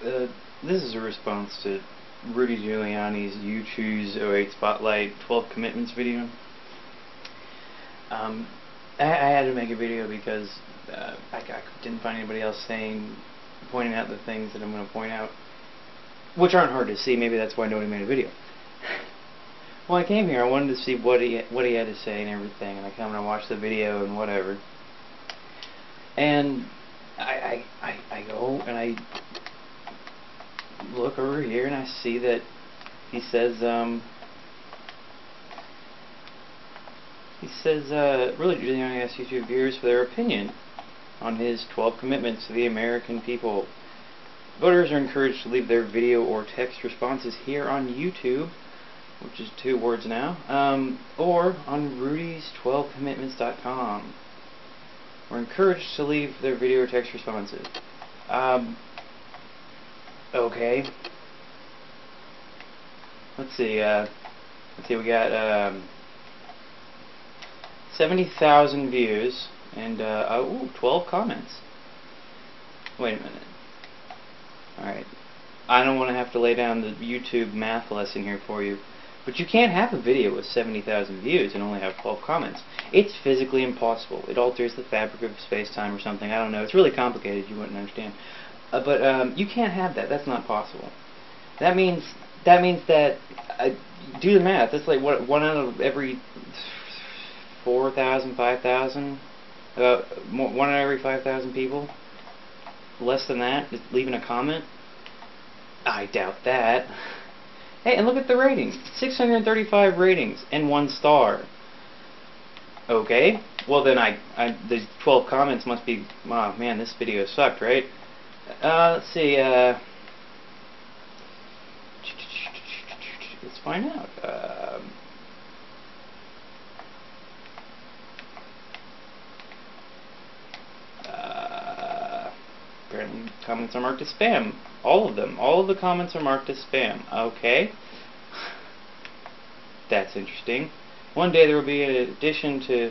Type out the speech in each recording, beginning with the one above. This is a response to Rudy Giuliani's You Choose 08 Spotlight 12 Commitments video. I had to make a video because I didn't find anybody else pointing out the things that I'm going to point out, which aren't hard to see. Maybe that's why nobody made a video. Well, I came here, I wanted to see what he had to say and everything, and I come and I watched the video and whatever. And I go and I look over here and I see that he says really Giuliani asked YouTube viewers for their opinion on his 12 commitments to the American people. Voters are encouraged to leave their video or text responses here on YouTube, which is 2 words now, or on Rudy's12Commitments.com. We're encouraged to leave their video or text responses. Okay. Let's see, we got 70,000 views and 12 comments. Wait a minute. Alright. I don't want to have to lay down the YouTube math lesson here for you, but you can't have a video with 70,000 views and only have 12 comments. It's physically impossible. It alters the fabric of space-time or something. I don't know. It's really complicated. You wouldn't understand. You can't have that. That's not possible. That means that do the math. That's like what, 1 out of every 4,000, 5,000, about 1 out of every 5,000 people. Less than that, just leaving a comment. I doubt that. Hey, and look at the ratings. 635 ratings and 1 star. Okay. Well, then the 12 comments must be, oh man, this video sucked, right? Let's see. Let's find out. Apparently comments are marked as spam. All of them. All of the comments are marked as spam. Okay. That's interesting. One day there will be an addition to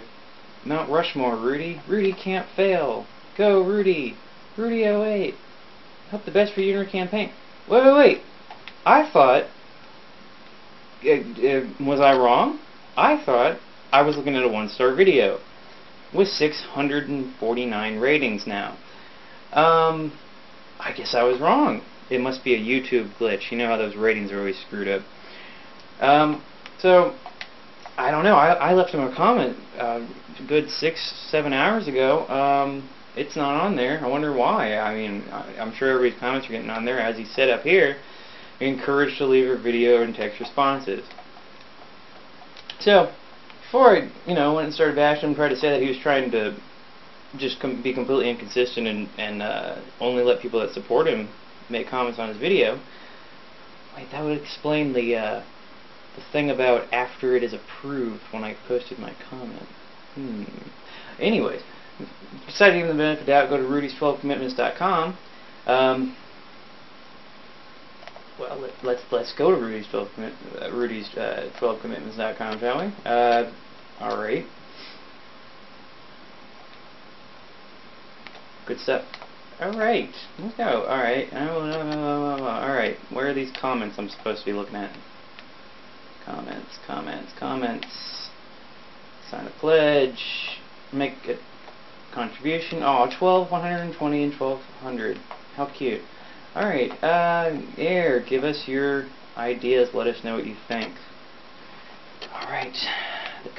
Mount Rushmore, Rudy. Rudy can't fail. Go, Rudy. Rudy 08. Hope the best for you in your campaign. Wait. I thought... was I wrong? I thought I was looking at a 1-star video with 649 ratings now. I guess I was wrong. It must be a YouTube glitch. You know how those ratings are always screwed up. So, I don't know. I left him a comment a good 6-7 hours ago. It's not on there. I wonder why. I mean, I'm sure everybody's comments are getting on there. As he said up here, you're encouraged to leave your video and text responses. So, before I, went and started bashing him, tried to say that he was trying to just be completely inconsistent and only let people that support him make comments on his video. Wait, that would explain the thing about after it is approved when I posted my comment. Anyways, besides giving the benefit of the doubt, go to Rudy's12Commitments.com. Well, let's go to Rudy's12Commitments.com, shall we? All right. Good stuff. Alright, let's go. Alright, alright, where are these comments I'm supposed to be looking at? Comments. Sign a pledge. Make a contribution. Oh, 12, 120, and 1200. How cute. Alright, here, give us your ideas. Let us know what you think. Alright, the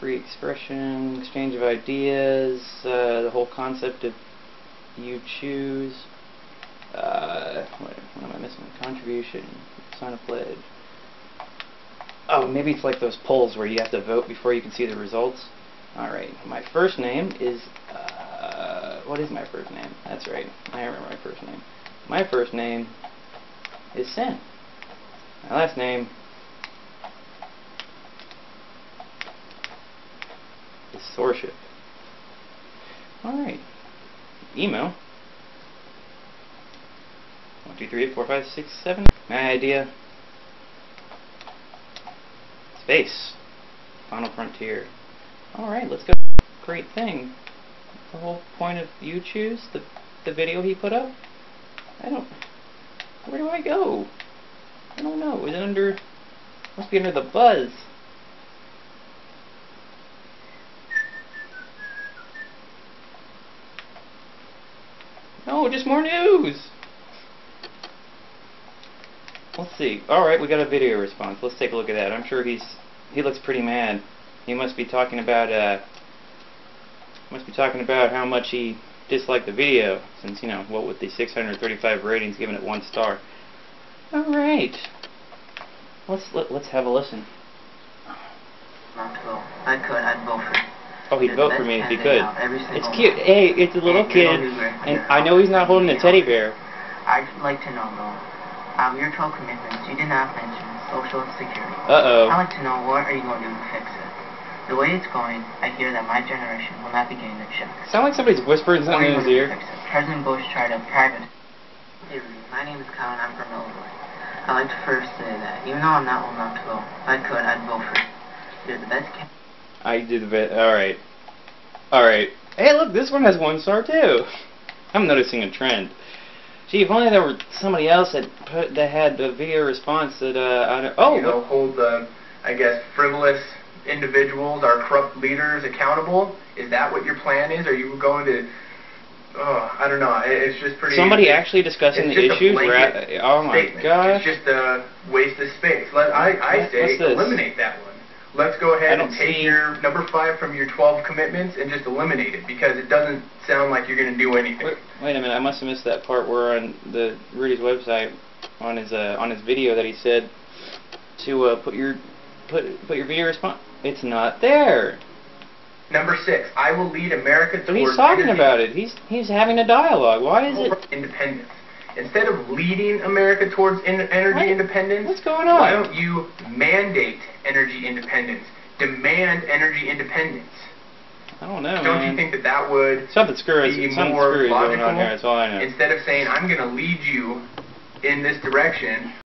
free expression, exchange of ideas, the whole concept of you choose, what am I missing? Contribution, sign a pledge. Oh, maybe it's like those polls where you have to vote before you can see the results. Alright, my first name is, what is my first name? That's right, I remember my first name. My first name is Sin. My last name Sorship. Alright. Email. 1234567. My idea. Space. Final frontier. Alright, let's go. Great thing. the whole point of YouTube's, the video he put up? Where do I go? I don't know. Is it under... must be under the buzz. No, just more news! Let's see. Alright, we got a video response. Let's take a look at that. I'm sure he looks pretty mad. He must be talking about how much he disliked the video, since, you know, what with the 635 ratings, giving it 1 star. Alright. Let's have a listen. I'd vote for you. Oh, he'd vote for me if he could. It's cute. Hey, it's a little kid, and I know he's not holding a teddy bear. I'd like to know, though, your 12 commitments, you did not mention social insecurity. Uh-oh. I'd like to know, what are you going to do to fix it? The way it's going, I hear that my generation will not be getting the check. Sound like somebody's whispering something in his ear. President Bush tried a private... Hey, my name is Colin, I'm from Illinois. I'd like to first say that, even though I'm not old enough to vote, if I could, I'd vote for you. You're the best candidate. I did a bit. Alright. Alright. Hey, look, this one has 1 star, too. I'm noticing a trend. Gee, if only there were somebody else that had the video response that, I don't... Oh! You know, hold the, I guess, frivolous individuals, our corrupt leaders, accountable? Is that what your plan is? Are you going to... Oh, I don't know. It's just pretty... Somebody actually discussing the issues? Oh, my gosh. It's just a waste of space. I say eliminate that one. Let's go ahead and take your number 5 from your 12 commitments and just eliminate it, because it doesn't sound like you're going to do anything. Wait a minute, I must have missed that part where on the Rudy's website, on his video, that he said to put your video response. It's not there. Number 6, I will lead America towards. But he's talking about it. He's having a dialogue. Why is it independence? Instead of leading America towards energy independence, what's going on? Why don't you mandate energy independence? Demand energy independence. I don't know, man. You think that would be more logical? That's all I know. Instead of saying, I'm going to lead you in this direction...